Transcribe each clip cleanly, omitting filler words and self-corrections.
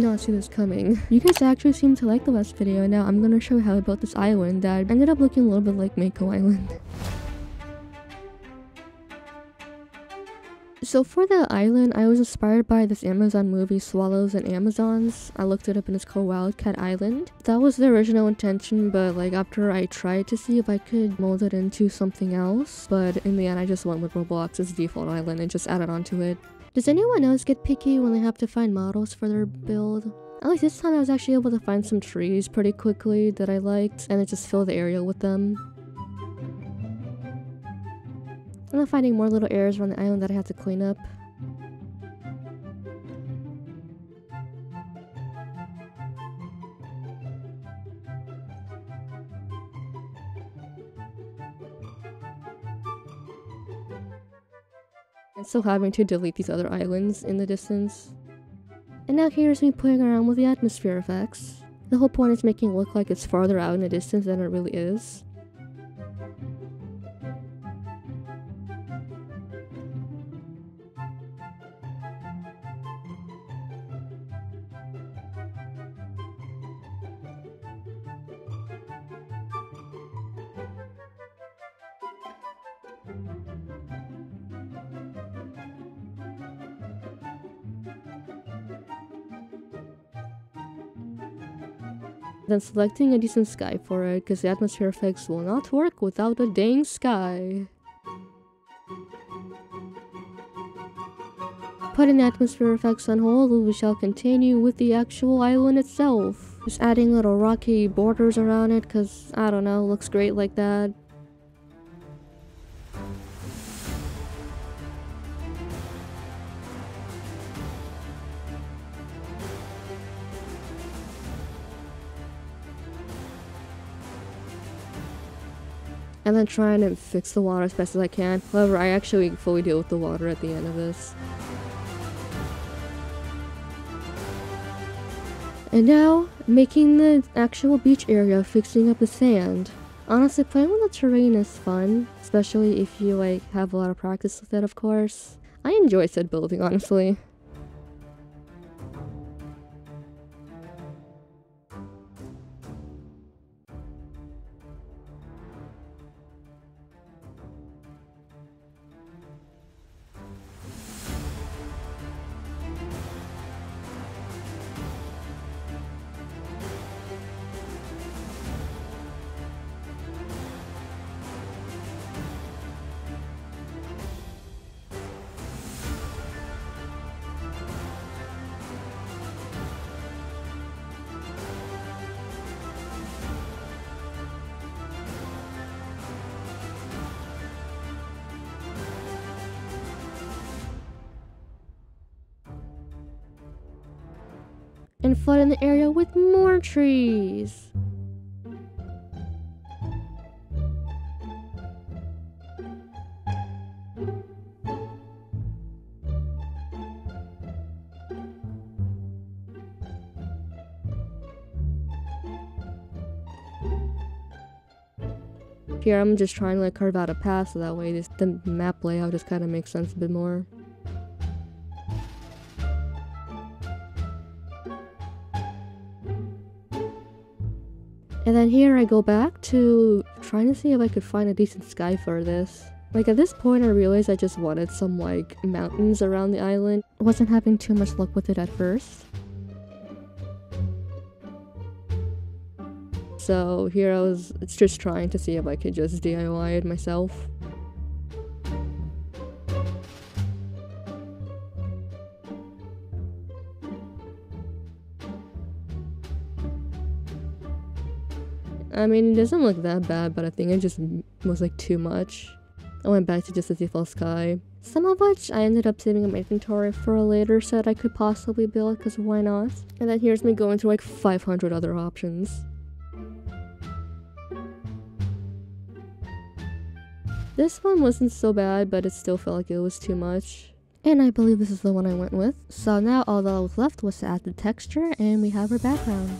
did not see this coming. You guys actually seem to like the last video. Now I'm gonna show you how I built this island that ended up looking a little bit like Mako Island. So for the island, I was inspired by this Amazon movie, Swallows and Amazons. I looked it up and it's called Wildcat Island. That was the original intention, but like after I tried to see if I could mold it into something else, but in the end I just went with Roblox's default island and just added onto it. Does anyone else get picky when they have to find models for their build? At least this time I was actually able to find some trees pretty quickly that I liked, and I just filled the area with them. And I'm finding more little areas around the island that I had to clean up. And still having to delete these other islands in the distance. And now here's me playing around with the atmosphere effects. The whole point is making it look like it's farther out in the distance than it really is. Then selecting a decent sky for it, because the atmosphere effects will not work without a dang sky. Putting atmosphere effects on hold, we shall continue with the actual island itself. Just adding little rocky borders around it, because, I don't know, looks great like that. And then trying to fix the water as best as I can. However, I actually fully deal with the water at the end of this. And now, making the actual beach area, fixing up the sand. Honestly, playing with the terrain is fun, especially if you have a lot of practice with it, of course. I enjoy said building, honestly. And flood in the area with more trees. Here I'm just trying to carve out a path so that way the map layout just kind of makes sense a bit more. And then here I go back to trying to see if I could find a decent sky for this. At this point I realized I just wanted some mountains around the island. I wasn't having too much luck with it at first. So here I was just trying to see if I could just DIY it myself. I mean, it doesn't look that bad, but I think it just was too much. I went back to just the default sky. Some of which I ended up saving in my inventory for a later set I could possibly build, because why not? And then here's me going through 500 other options. This one wasn't so bad, but it still felt like it was too much. And I believe this is the one I went with. So now all that was left was to add the texture, and we have our background.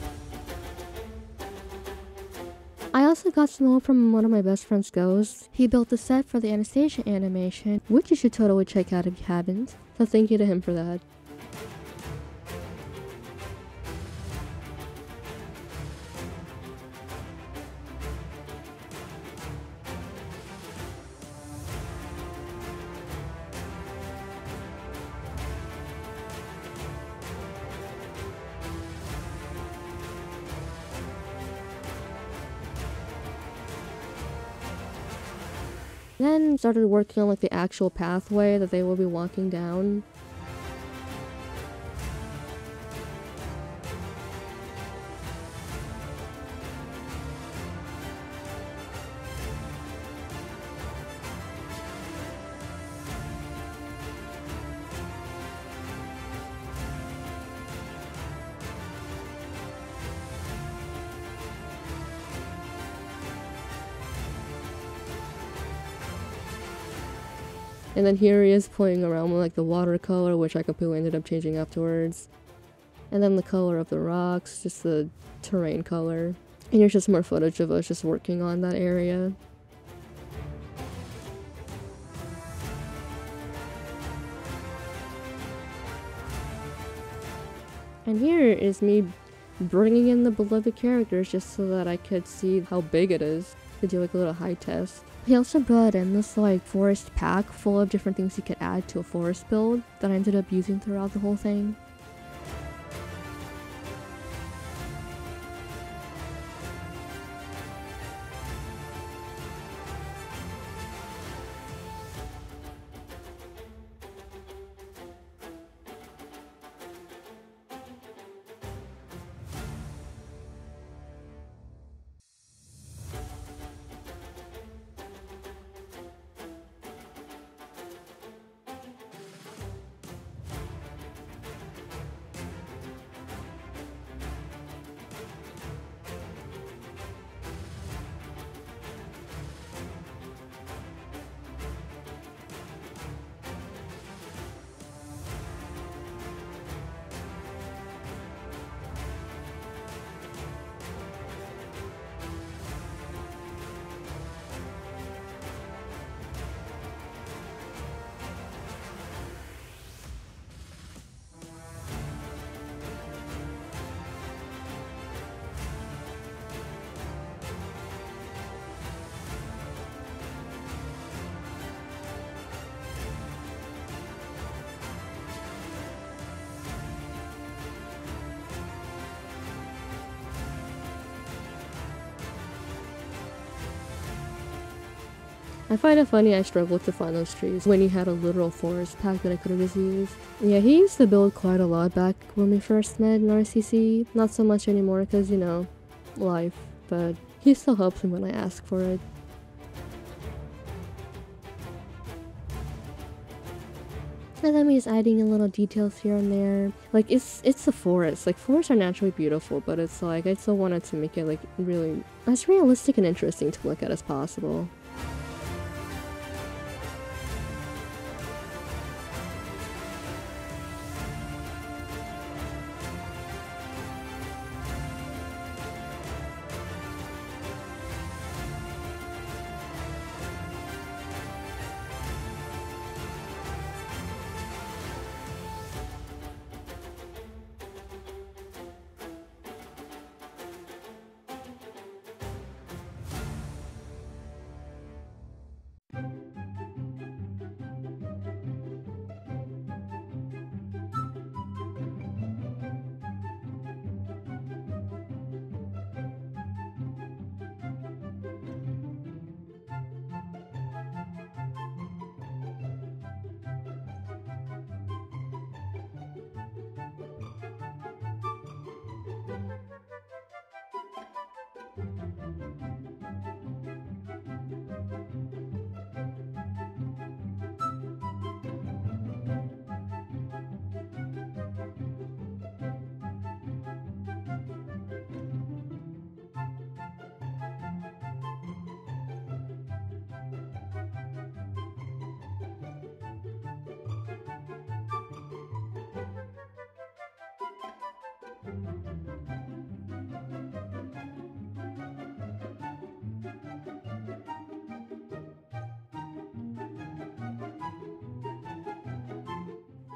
I also got some help from one of my best friends, Ghost. He built the set for the Anastasia animation, which you should totally check out if you haven't, so thank you to him for that. then started working on like the actual pathway that they will be walking down. And then here he is playing around with like the watercolor, which I completely ended up changing afterwards. And then the color of the rocks, just the terrain color. And here's just more footage of us just working on that area. And here is me bringing in the beloved characters just so that I could see how big it is. To do like a little high test. He also brought in this like forest pack full of different things he could add to a forest build that I ended up using throughout the whole thing. I find it funny I struggled to find those trees when he had a literal forest pack that I could have just used. Yeah, he used to build quite a lot back when we first met in RCC. Not so much anymore because, you know, life, but he still helps me when I ask for it. And then he's adding in little details here and there. Like, it's a forest. Like, forests are naturally beautiful, but it's like, I still wanted to make it, like, really as realistic and interesting to look at as possible.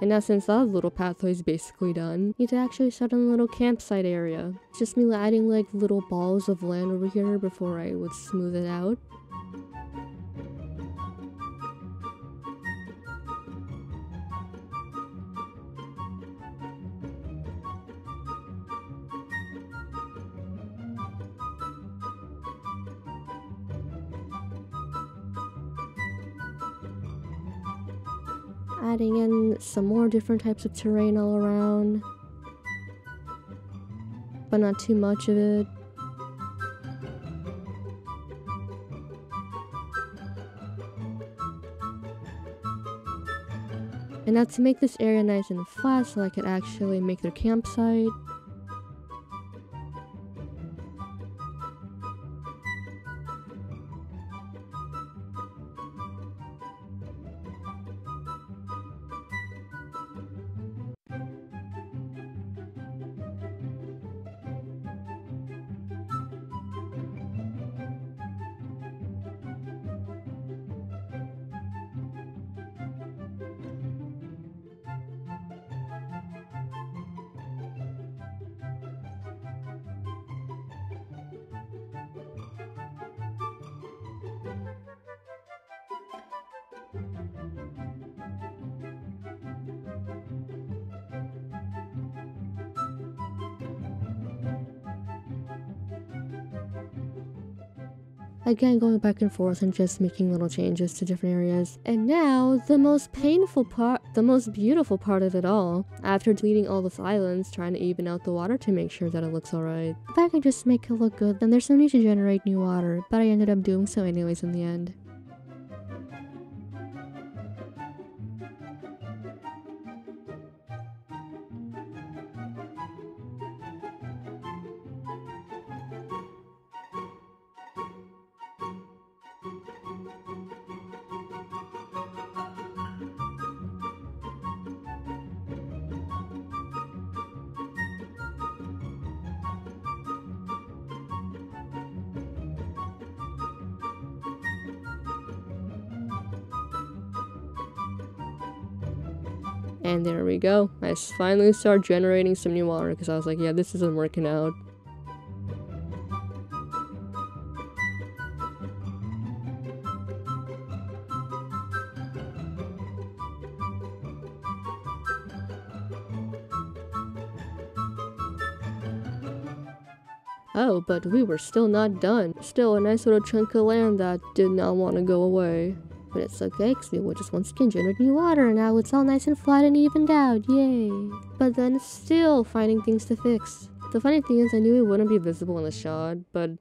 And now since that little pathway is basically done, you need to actually start on a little campsite area. It's just me adding like little balls of land over here before I would smooth it out. adding in some more different types of terrain all around, but not too much of it. And now to make this area nice and flat so I could actually make their campsite. Again, going back and forth and just making little changes to different areas. And now, the most painful part, the most beautiful part of it all, after deleting all those islands, trying to even out the water to make sure that it looks alright. If I could just make it look good, then there's no need to generate new water, but I ended up doing so anyways in the end. And there we go. I finally started generating some new water because I was like, yeah, this isn't working out. Oh, but we were still not done. Still a nice little chunk of land that did not want to go away. But it's okay, because we will just once again generate new water, and now it's all nice and flat and evened out, yay! But then still finding things to fix. The funny thing is, I knew it wouldn't be visible in the shot, but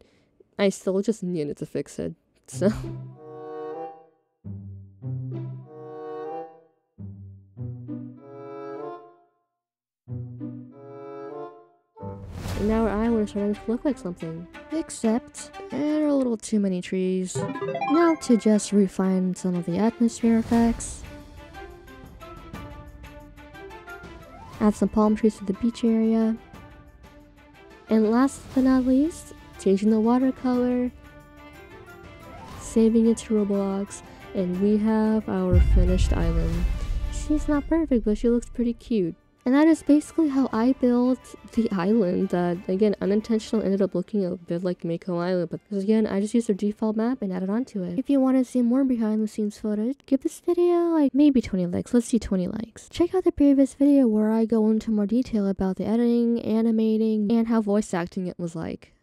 I still just needed to fix it, so... And now our island is starting to look like something. Except, there are a little too many trees. Now to just refine some of the atmosphere effects. Add some palm trees to the beach area. And last but not least, changing the watercolor. Saving it to Roblox. And we have our finished island. She's not perfect, but she looks pretty cute. And that is basically how I built the island that, again, unintentionally ended up looking a bit like Mako Island, but again, I just used their default map and added onto it. If you want to see more behind the scenes footage, give this video like maybe 20 likes. Let's see 20 likes. Check out the previous video where I go into more detail about the editing, animating, and how voice acting it was like.